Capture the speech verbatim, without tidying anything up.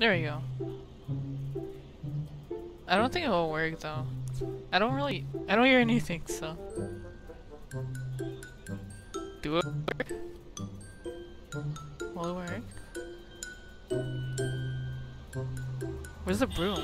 There we go. I don't think it will work though. I don't really, I don't hear anything, so. Do it work? Will it work? Where's the broom?